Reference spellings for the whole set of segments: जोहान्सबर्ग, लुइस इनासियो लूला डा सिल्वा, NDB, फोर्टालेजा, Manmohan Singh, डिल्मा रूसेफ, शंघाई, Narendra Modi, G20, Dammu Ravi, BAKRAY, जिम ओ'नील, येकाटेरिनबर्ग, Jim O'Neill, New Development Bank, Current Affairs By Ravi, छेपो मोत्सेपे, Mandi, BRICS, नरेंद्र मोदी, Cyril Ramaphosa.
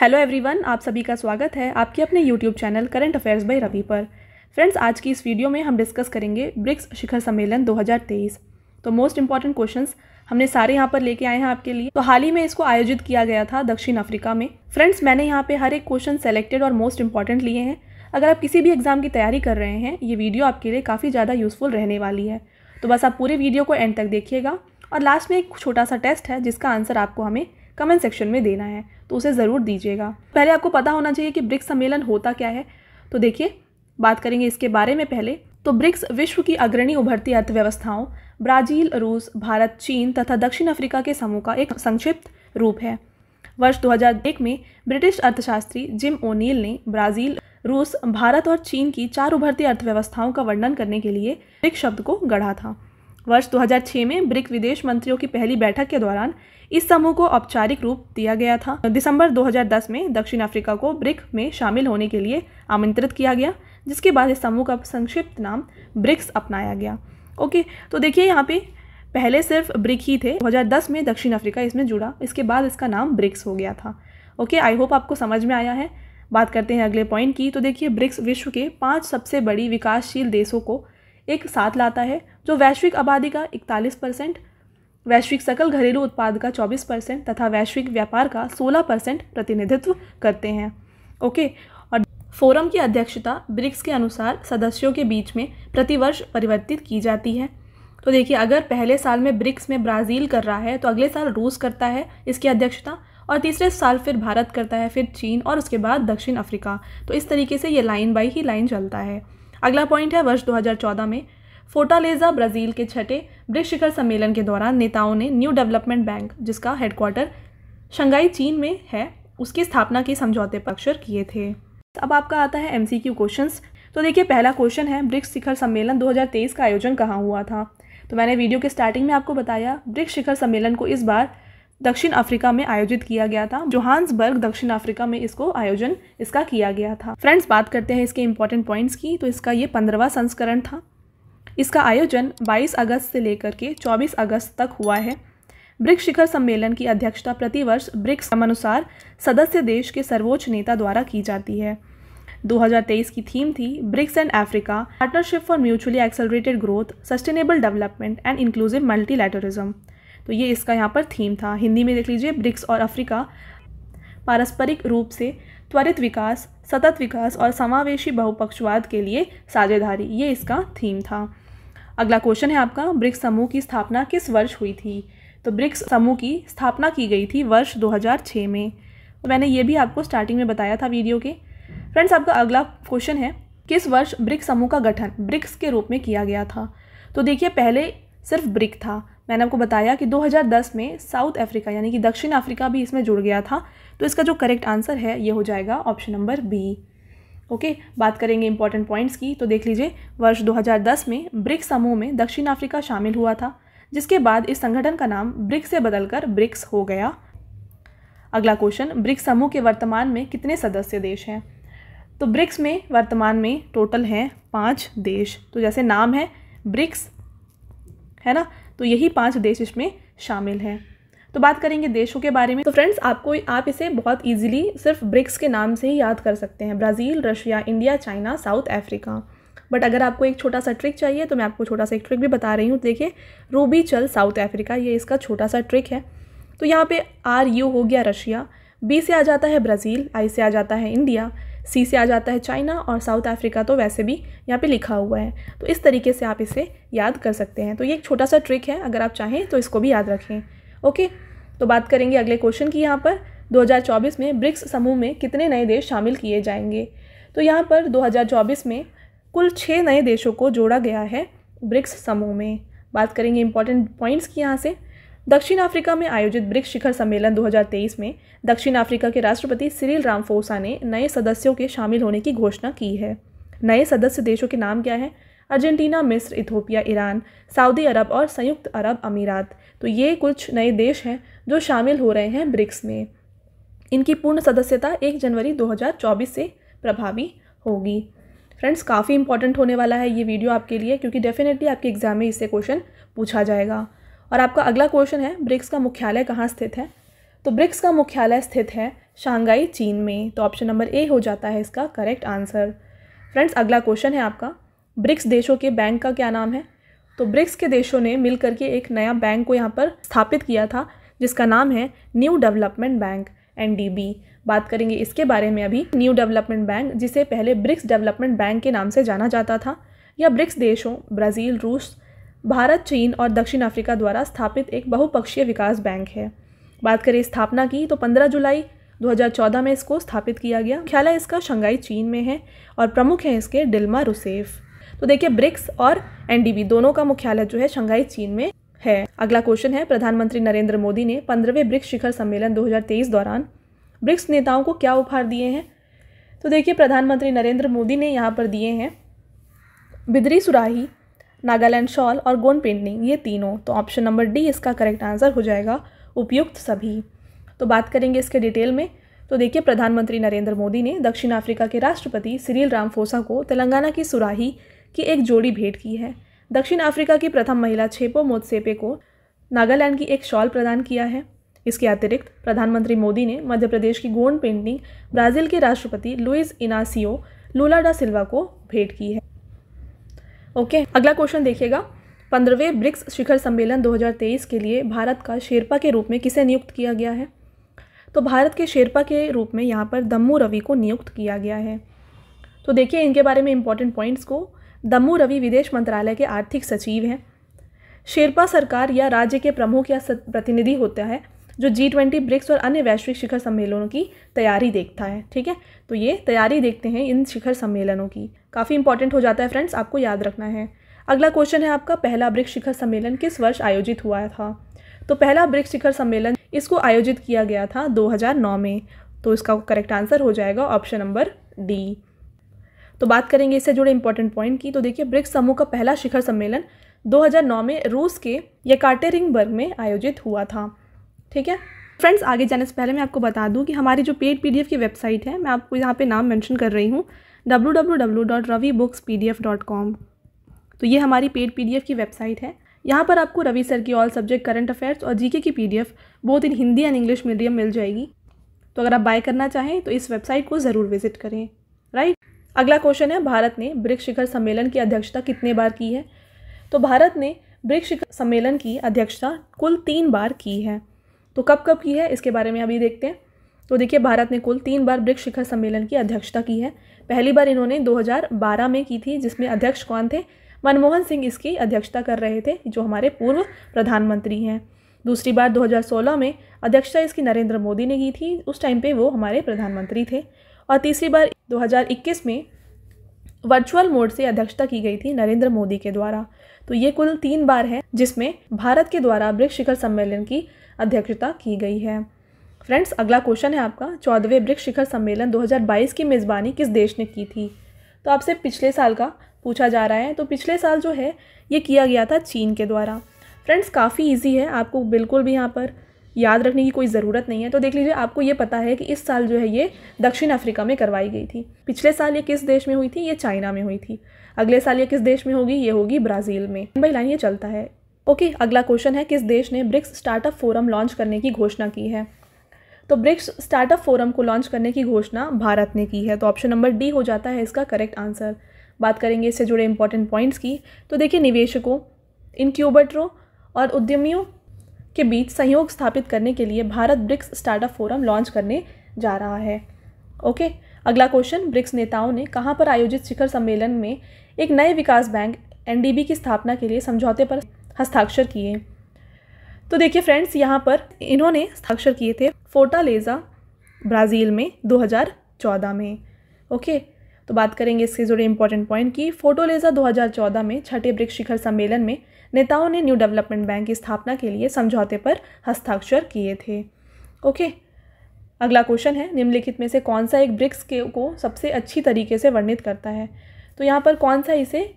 Hello everyone, आप सभी का स्वागत है आपके अपने YouTube channel current affairs by Ravi पर। फ्रेंड्स, आज की इस वीडियो में हम डिस्कस करेंगे ब्रिक्स शिखर सम्मेलन 2023। तो मोस्ट इंपॉर्टेंट क्वेश्चंस हमने सारे यहाँ पर लेके आए हैं आपके लिए। तो हाल ही में इसको आयोजित किया गया था दक्षिण अफ्रीका में। फ्रेंड्स, मैंने यहाँ पे हर एक क्वेश्चन सेलेक्टेड और मोस्ट इंपॉर्टेंट लिए हैं। अगर आप किसी भी एग्जाम की तैयारी कर रहे हैं, ये वीडियो आपके लिए काफ़ी ज़्यादा यूजफुल रहने वाली है। तो बस आप पूरे वीडियो को एंड तक देखिएगा और लास्ट में एक छोटा सा टेस्ट है जिसका आंसर आपको हमें कमेंट सेक्शन में देना है, तो उसे ज़रूर दीजिएगा। पहले आपको पता होना चाहिए कि ब्रिक्स सम्मेलन होता क्या है। तो देखिए, बात करेंगे इसके बारे में। पहले तो ब्रिक्स विश्व की अग्रणी उभरती अर्थव्यवस्थाओं ब्राज़ील, रूस, भारत, चीन तथा दक्षिण अफ्रीका के समूह का एक संक्षिप्त रूप है। वर्ष 2001 में ब्रिटिश अर्थशास्त्री जिम ओ'नील ने ब्राज़ील, रूस, भारत और चीन की चार उभरती अर्थव्यवस्थाओं का वर्णन करने के लिए ब्रिक्स शब्द को गढ़ा था। वर्ष 2006 में ब्रिक्स विदेश मंत्रियों की पहली बैठक के दौरान इस समूह को औपचारिक रूप दिया गया था। दिसंबर 2010 में दक्षिण अफ्रीका को ब्रिक्स में शामिल होने के लिए आमंत्रित किया गया, जिसके बाद इस समूह का संक्षिप्त नाम ब्रिक्स अपनाया गया। ओके, तो देखिए यहाँ पे पहले सिर्फ ब्रिक्स ही थे। 2010 में दक्षिण अफ्रीका इसमें जुड़ा, इसके बाद इसका नाम ब्रिक्स हो गया था। ओके, आई होप आपको समझ में आया है। बात करते हैं अगले पॉइंट की। तो देखिए, ब्रिक्स विश्व के 5 सबसे बड़ी विकासशील देशों को एक साथ लाता है, जो वैश्विक आबादी का 41%, वैश्विक सकल घरेलू उत्पाद का 24% तथा वैश्विक व्यापार का 16% प्रतिनिधित्व करते हैं। ओके, और फोरम की अध्यक्षता ब्रिक्स के अनुसार सदस्यों के बीच में प्रतिवर्ष परिवर्तित की जाती है। तो देखिए, अगर पहले साल में ब्रिक्स में ब्राज़ील कर रहा है तो अगले साल रूस करता है इसकी अध्यक्षता, और तीसरे साल फिर भारत करता है, फिर चीन और उसके बाद दक्षिण अफ्रीका। तो इस तरीके से ये लाइन बाई ही लाइन चलता है। अगला पॉइंट है, वर्ष 2014 में फोर्टालेजा, ब्राज़ील के छठे ब्रिक्स शिखर सम्मेलन के दौरान नेताओं ने न्यू डेवलपमेंट बैंक, जिसका हेडक्वार्टर शंघाई, चीन में है, उसकी स्थापना के समझौते पर अक्षर किए थे। अब आपका आता है एमसीक्यू क्वेश्चंस। तो देखिए, पहला क्वेश्चन है, ब्रिक्स शिखर सम्मेलन 2023 का आयोजन कहाँ हुआ था। तो मैंने वीडियो के स्टार्टिंग में आपको बताया, ब्रिक्स शिखर सम्मेलन को इस बार दक्षिण अफ्रीका में आयोजित किया गया था। जोहान्सबर्ग, दक्षिण अफ्रीका में इसको आयोजन इसका किया गया था। फ्रेंड्स, बात करते हैं इसके इम्पोर्टेंट पॉइंट्स की। तो इसका ये 15वां संस्करण था। इसका आयोजन 22 अगस्त से लेकर के 24 अगस्त तक हुआ है। ब्रिक्स शिखर सम्मेलन की अध्यक्षता प्रतिवर्ष ब्रिक्स अनुसार सदस्य देश के सर्वोच्च नेता द्वारा की जाती है। 2023 की थीम थी BRICS and Africa, partnership for mutually accelerated growth, sustainable development and inclusive multilateralism. तो ये इसका यहाँ पर थीम था। हिंदी में देख लीजिए, ब्रिक्स और अफ्रीका पारस्परिक रूप से त्वरित विकास, सतत विकास और समावेशी बहुपक्षवाद के लिए साझेदारी, ये इसका थीम था। अगला क्वेश्चन है आपका, ब्रिक्स समूह की स्थापना किस वर्ष हुई थी। तो ब्रिक्स समूह की स्थापना की गई थी वर्ष 2006 में। तो मैंने ये भी आपको स्टार्टिंग में बताया था वीडियो के। फ्रेंड्स, आपका अगला क्वेश्चन है, किस वर्ष ब्रिक्स समूह का गठन ब्रिक्स के रूप में किया गया था। तो देखिए, पहले सिर्फ ब्रिक्स था। मैंने आपको बताया कि 2010 में साउथ अफ्रीका यानी कि दक्षिण अफ्रीका भी इसमें जुड़ गया था। तो इसका जो करेक्ट आंसर है ये हो जाएगा ऑप्शन नंबर बी। ओके, बात करेंगे इंपॉर्टेंट पॉइंट्स की। तो देख लीजिए, वर्ष 2010 में ब्रिक्स समूह में दक्षिण अफ्रीका शामिल हुआ था, जिसके बाद इस संगठन का नाम ब्रिक्स से बदलकर ब्रिक्स हो गया। अगला क्वेश्चन, ब्रिक्स समूह के वर्तमान में कितने सदस्य देश हैं। तो ब्रिक्स में वर्तमान में टोटल हैं 5 देश। तो जैसे नाम है ब्रिक्स, है ना, तो यही 5 देश इसमें शामिल हैं। तो बात करेंगे देशों के बारे में। तो फ्रेंड्स, आप इसे बहुत इजीली सिर्फ ब्रिक्स के नाम से ही याद कर सकते हैं, Brazil, Russia, India, China, South Africa. But अगर आपको एक छोटा सा ट्रिक चाहिए तो मैं आपको छोटा सा एक ट्रिक भी बता रही हूँ। देखिए, रूबी चल साउथ अफ्रीका, ये इसका छोटा सा ट्रिक है। तो यहाँ पे RU हो गया रशिया, B से आ जाता है ब्राज़ील, I से आ जाता है इंडिया, C से आ जाता है चाइना, और साउथ अफ्रीका तो वैसे भी यहाँ पे लिखा हुआ है। तो इस तरीके से आप इसे याद कर सकते हैं। तो ये एक छोटा सा ट्रिक है, अगर आप चाहें तो इसको भी याद रखें। ओके, तो बात करेंगे अगले क्वेश्चन की। यहाँ पर 2024 में ब्रिक्स समूह में कितने नए देश शामिल किए जाएंगे। तो यहाँ पर 2024 में कुल 6 नए देशों को जोड़ा गया है ब्रिक्स समूह में। बात करेंगे इंपॉर्टेंट पॉइंट्स की। यहाँ से दक्षिण अफ्रीका में आयोजित ब्रिक्स शिखर सम्मेलन 2023 में दक्षिण अफ्रीका के राष्ट्रपति सिरिल रामफोसा ने नए सदस्यों के शामिल होने की घोषणा की है। नए सदस्य देशों के नाम क्या हैं, अर्जेंटीना, मिस्र, इथोपिया, ईरान, सऊदी अरब और संयुक्त अरब अमीरात। तो ये कुछ नए देश हैं जो शामिल हो रहे हैं ब्रिक्स में। इनकी पूर्ण सदस्यता 1 जनवरी 2024 से प्रभावी होगी। फ्रेंड्स, काफ़ी इंपॉर्टेंट होने वाला है ये वीडियो आपके लिए, क्योंकि डेफिनेटली आपके एग्जाम में इससे क्वेश्चन पूछा जाएगा। और आपका अगला क्वेश्चन है, ब्रिक्स का मुख्यालय कहाँ स्थित है। तो ब्रिक्स का मुख्यालय स्थित है शंघाई चीन में। तो ऑप्शन नंबर ए हो जाता है इसका करेक्ट आंसर। फ्रेंड्स अगला क्वेश्चन है आपका, ब्रिक्स देशों के बैंक का क्या नाम है? तो ब्रिक्स के देशों ने मिल करके एक नया बैंक को यहाँ पर स्थापित किया था जिसका नाम है न्यू डेवलपमेंट बैंक NDB। बात करेंगे इसके बारे में अभी। न्यू डेवलपमेंट बैंक जिसे पहले ब्रिक्स डेवलपमेंट बैंक के नाम से जाना जाता था, यह ब्रिक्स देशों ब्राज़ील, रूस, भारत, चीन और दक्षिण अफ्रीका द्वारा स्थापित एक बहुपक्षीय विकास बैंक है। बात करें स्थापना की तो 15 जुलाई 2014 में इसको स्थापित किया गया। मुख्यालय इसका शंघाई चीन में है और प्रमुख हैं इसके डिल्मा रूसेफ। तो देखिए ब्रिक्स और NDB दोनों का मुख्यालय जो है शंघाई चीन में है। अगला क्वेश्चन है, प्रधानमंत्री नरेंद्र मोदी ने 15वें ब्रिक्स शिखर सम्मेलन 2023 दौरान ब्रिक्स नेताओं को क्या उपहार दिए हैं? तो देखिए प्रधानमंत्री नरेंद्र मोदी ने यहाँ पर दिए हैं बिदरी सुराही, नागालैंड शॉल और गोंद पेंटिंग, ये तीनों। तो ऑप्शन नंबर डी इसका करेक्ट आंसर हो जाएगा, उपयुक्त सभी। तो बात करेंगे इसके डिटेल में। तो देखिए प्रधानमंत्री नरेंद्र मोदी ने दक्षिण अफ्रीका के राष्ट्रपति सिरिल रामफोसा को तेलंगाना की सुराही की एक जोड़ी भेंट की है। दक्षिण अफ्रीका की प्रथम महिला छेपो मोत्सेपे को नागालैंड की एक शॉल प्रदान किया है। इसके अतिरिक्त प्रधानमंत्री मोदी ने मध्य प्रदेश की गोंद पेंटिंग ब्राज़ील के राष्ट्रपति लुइस इनासियो लूला डा सिल्वा को भेंट की है। ओके, अगला क्वेश्चन देखिएगा, 15वें ब्रिक्स शिखर सम्मेलन 2023 के लिए भारत का शेरपा के रूप में किसे नियुक्त किया गया है? तो भारत के शेरपा के रूप में यहाँ पर दम्मू रवि को नियुक्त किया गया है। तो देखिए इनके बारे में इंपॉर्टेंट पॉइंट्स को। दम्मू रवि विदेश मंत्रालय के आर्थिक सचिव हैं। शेरपा सरकार या राज्य के प्रमुख या प्रतिनिधि होता है जो G20 ब्रिक्स और अन्य वैश्विक शिखर सम्मेलनों की तैयारी देखता है। ठीक है, तो ये तैयारी देखते हैं इन शिखर सम्मेलनों की। काफ़ी इंपॉर्टेंट हो जाता है फ्रेंड्स, आपको याद रखना है। अगला क्वेश्चन है आपका, पहला ब्रिक्स शिखर सम्मेलन किस वर्ष आयोजित हुआ था? तो पहला ब्रिक्स शिखर सम्मेलन इसको आयोजित किया गया था 2009 में। तो इसका करेक्ट आंसर हो जाएगा ऑप्शन नंबर डी। तो बात करेंगे इससे जुड़े इंपॉर्टेंट पॉइंट की। तो देखिए ब्रिक्स समूह का पहला शिखर सम्मेलन 2009 में रूस के येकाटेरिनबर्ग में आयोजित हुआ था। ठीक है फ्रेंड्स, आगे जाने से पहले मैं आपको बता दूं कि हमारी जो पेड PDF की वेबसाइट है, मैं आपको यहाँ पे नाम मेंशन कर रही हूँ, www.ravibookspdf.com। तो ये हमारी पेड PDF की वेबसाइट है। यहाँ पर आपको रवि सर की ऑल सब्जेक्ट, करंट अफेयर्स और GK की PDF both in Hindi and English medium मिल जाएगी। तो अगर आप बाय करना चाहें तो इस वेबसाइट को ज़रूर विजिट करें। राइट, अगला क्वेश्चन है, भारत ने ब्रिक्स शिखर सम्मेलन की अध्यक्षता कितने बार की है? तो भारत ने ब्रिक्स शिखर सम्मेलन की अध्यक्षता कुल 3 बार की है। तो कब कब की है इसके बारे में अभी देखते हैं। तो देखिए भारत ने कुल 3 बार ब्रिक्स शिखर सम्मेलन की अध्यक्षता की है। पहली बार इन्होंने 2012 में की थी, जिसमें अध्यक्ष कौन थे? मनमोहन सिंह इसकी अध्यक्षता कर रहे थे, जो हमारे पूर्व प्रधानमंत्री हैं। दूसरी बार 2016 में अध्यक्षता इसकी नरेंद्र मोदी ने की थी, उस टाइम पर वो हमारे प्रधानमंत्री थे। और तीसरी बार 2021 में वर्चुअल मोड से अध्यक्षता की गई थी नरेंद्र मोदी के द्वारा। तो ये कुल 3 बार है जिसमें भारत के द्वारा ब्रिक्स शिखर सम्मेलन की अध्यक्षता की गई है। फ्रेंड्स अगला क्वेश्चन है आपका, 14वें ब्रिक्स शिखर सम्मेलन 2022 की मेज़बानी किस देश ने की थी? तो आपसे पिछले साल का पूछा जा रहा है। तो पिछले साल जो है ये किया गया था चीन के द्वारा। फ्रेंड्स काफ़ी ईजी है, आपको बिल्कुल भी यहाँ पर याद रखने की कोई ज़रूरत नहीं है। तो देख लीजिए, आपको ये पता है कि इस साल जो है ये दक्षिण अफ्रीका में करवाई गई थी। पिछले साल ये किस देश में हुई थी? ये चाइना में हुई थी। अगले साल ये किस देश में होगी? ये होगी ब्राज़ील में। भाई लाइन ये चलता है। ओके, अगला क्वेश्चन है, किस देश ने ब्रिक्स स्टार्टअप फोरम लॉन्च करने की घोषणा की है? तो ब्रिक्स स्टार्टअप फोरम को लॉन्च करने की घोषणा भारत ने की है। तो ऑप्शन नंबर डी हो जाता है इसका करेक्ट आंसर। बात करेंगे इससे जुड़े इंपॉर्टेंट पॉइंट्स की। तो देखिए निवेशकों, इनक्यूबेटरों और उद्यमियों के बीच सहयोग स्थापित करने के लिए Bharat BRICS startup forum launch करने जा रहा है। ओके, अगला क्वेश्चन, ब्रिक्स नेताओं ने कहाँ पर आयोजित शिखर सम्मेलन में एक नए विकास बैंक NDB की स्थापना के लिए समझौते पर हस्ताक्षर किए? तो देखिए फ्रेंड्स, यहाँ पर इन्होंने हस्ताक्षर किए थे फोर्टालेजा ब्राज़ील में 2014 में। ओके, तो बात करेंगे इससे जुड़े इंपॉर्टेंट पॉइंट की। फोर्टालेजा 2014 में छठे ब्रिक्स शिखर सम्मेलन में नेताओं ने न्यू डेवलपमेंट बैंक की स्थापना के लिए समझौते पर हस्ताक्षर किए थे। ओके, अगला क्वेश्चन है, निम्नलिखित में से कौन सा एक ब्रिक्स को सबसे अच्छी तरीके से वर्णित करता है? तो यहाँ पर कौन सा इसे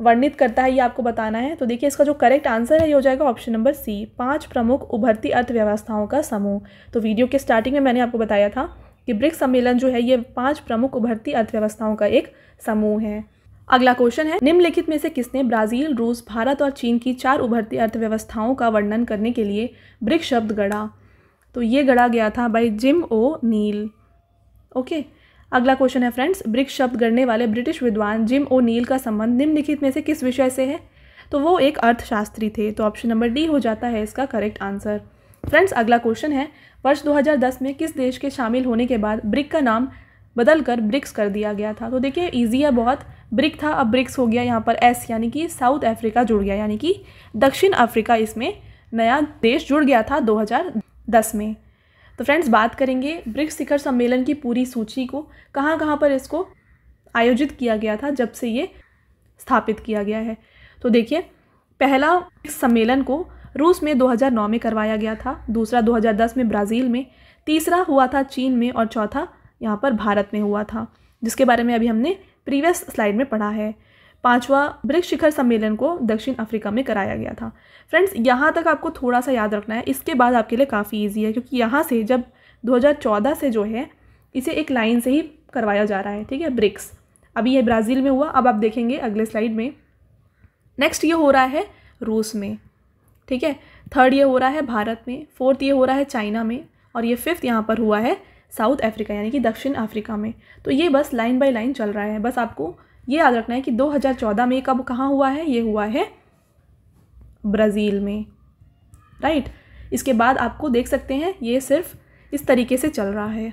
वर्णित करता है ये आपको बताना है। तो देखिए इसका जो करेक्ट आंसर है ये हो जाएगा ऑप्शन नंबर सी, 5 प्रमुख उभरती अर्थव्यवस्थाओं का समूह। तो वीडियो के स्टार्टिंग में मैंने आपको बताया था कि ब्रिक्स सम्मेलन जो है ये 5 प्रमुख उभरती अर्थव्यवस्थाओं का एक समूह है। अगला क्वेश्चन है, निम्नलिखित में से किसने ब्राज़ील, रूस, भारत और चीन की 4 उभरती अर्थव्यवस्थाओं का वर्णन करने के लिए ब्रिक्स शब्द गढ़ा? तो ये गढ़ा गया था by Jim O'Neill. Okay, अगला क्वेश्चन है फ्रेंड्स, ब्रिक्स शब्द गढ़ने वाले ब्रिटिश विद्वान जिम ओ नील का संबंध निम्नलिखित में से किस विषय से है? तो वो एक अर्थशास्त्री थे। तो ऑप्शन नंबर डी हो जाता है इसका करेक्ट आंसर। फ्रेंड्स, अगला क्वेश्चन है, वर्ष 2010 में किस देश के शामिल होने के बाद ब्रिक का नाम बदलकर ब्रिक्स कर दिया गया था? तो देखिए इजी है बहुत, ब्रिक था अब ब्रिक्स हो गया, यहाँ पर एस यानी कि साउथ अफ्रीका जुड़ गया, यानी कि दक्षिण अफ्रीका इसमें नया देश जुड़ गया था 2010 में। तो फ्रेंड्स, बात करेंगे ब्रिक्स शिखर सम्मेलन की पूरी सूची को, कहाँ कहाँ पर इसको आयोजित किया गया था जब से ये स्थापित किया गया है। तो देखिए, पहला ब्रिक्स सम्मेलन को रूस में 2009 में करवाया गया था, दूसरा 2010 में ब्राज़ील में, तीसरा हुआ था चीन में और चौथा यहाँ पर भारत में हुआ था, जिसके बारे में अभी हमने प्रीवियस स्लाइड में पढ़ा है। पांचवा ब्रिक्स शिखर सम्मेलन को दक्षिण अफ्रीका में कराया गया था। फ्रेंड्स, यहाँ तक आपको थोड़ा सा याद रखना है, इसके बाद आपके लिए काफ़ी इजी है, क्योंकि यहाँ से जब 2014 से जो है इसे एक लाइन से ही करवाया जा रहा है, ठीक है, ब्रिक्स। अभी यह ब्राज़ील में हुआ, अब आप देखेंगे अगले स्लाइड में। नेक्स्ट ये हो रहा है रूस में, ठीक है, थर्ड ये हो रहा है भारत में, फोर्थ ये हो रहा है चाइना में, और ये फिफ्थ यहाँ पर हुआ है साउथ अफ्रीका यानी कि दक्षिण अफ्रीका में। तो ये बस लाइन बाय लाइन चल रहा है, बस आपको ये याद रखना है कि 2014 में कब कहाँ हुआ है, ये हुआ है ब्राज़ील में, राइट। इसके बाद आपको देख सकते हैं ये सिर्फ इस तरीके से चल रहा है,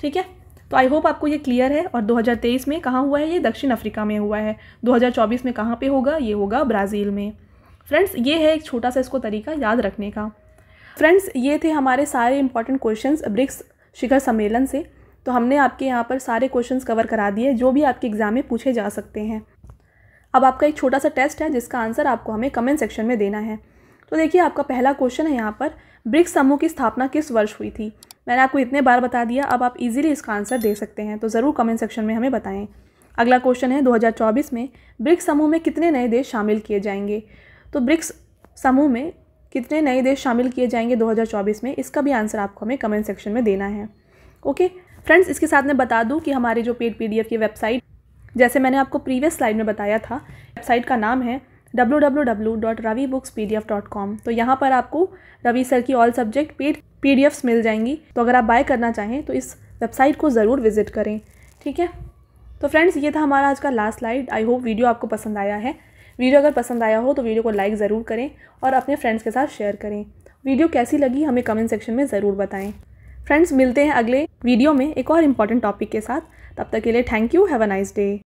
ठीक है। तो आई होप आपको ये क्लियर है। और 2023 में कहाँ हुआ है? ये दक्षिण अफ्रीका में हुआ है। 2024 में कहाँ पे होगा? ये होगा ब्राज़ील में। फ्रेंड्स, ये है एक छोटा सा इसको तरीका याद रखने का। फ्रेंड्स, ये थे हमारे सारे इंपॉर्टेंट क्वेश्चंस ब्रिक्स शिखर सम्मेलन से। तो हमने आपके यहाँ पर सारे क्वेश्चंस कवर करा दिए जो भी आपके एग्ज़ाम में पूछे जा सकते हैं। अब आपका एक छोटा सा टेस्ट है जिसका आंसर आपको हमें कमेंट सेक्शन में देना है। तो देखिए, आपका पहला क्वेश्चन है यहाँ पर, ब्रिक्स समूह की स्थापना किस वर्ष हुई थी? मैंने आपको इतने बार बता दिया, अब आप इजीली इसका आंसर दे सकते हैं, तो ज़रूर कमेंट सेक्शन में हमें बताएं। अगला क्वेश्चन है, 2024 में ब्रिक्स समूह में कितने नए देश शामिल किए जाएंगे? तो ब्रिक्स समूह में कितने नए देश शामिल किए जाएंगे 2024 में, इसका भी आंसर आपको हमें कमेंट सेक्शन में देना है। ओके फ्रेंड्स, इसके साथ मैं बता दूँ कि हमारी जो पेड PDF की वेबसाइट, जैसे मैंने आपको प्रीवियस स्लाइड में बताया था, वेबसाइट का नाम है www.ravibooks.pdf.com। तो यहाँ पर आपको रवि सर की ऑल सब्जेक्ट पेड PDFs मिल जाएंगी। तो अगर आप बाय करना चाहें तो इस वेबसाइट को ज़रूर विजिट करें, ठीक है। तो फ्रेंड्स, ये था हमारा आज का last slide. I hope video आपको पसंद आया है। वीडियो अगर पसंद आया हो तो वीडियो को लाइक ज़रूर करें और अपने फ्रेंड्स के साथ शेयर करें। वीडियो कैसी लगी हमें कमेंट सेक्शन में ज़रूर बताएँ। फ्रेंड्स, मिलते हैं अगले वीडियो में एक और इम्पॉर्टेंट टॉपिक के साथ। तब तक के लिए thank you, have a nice day.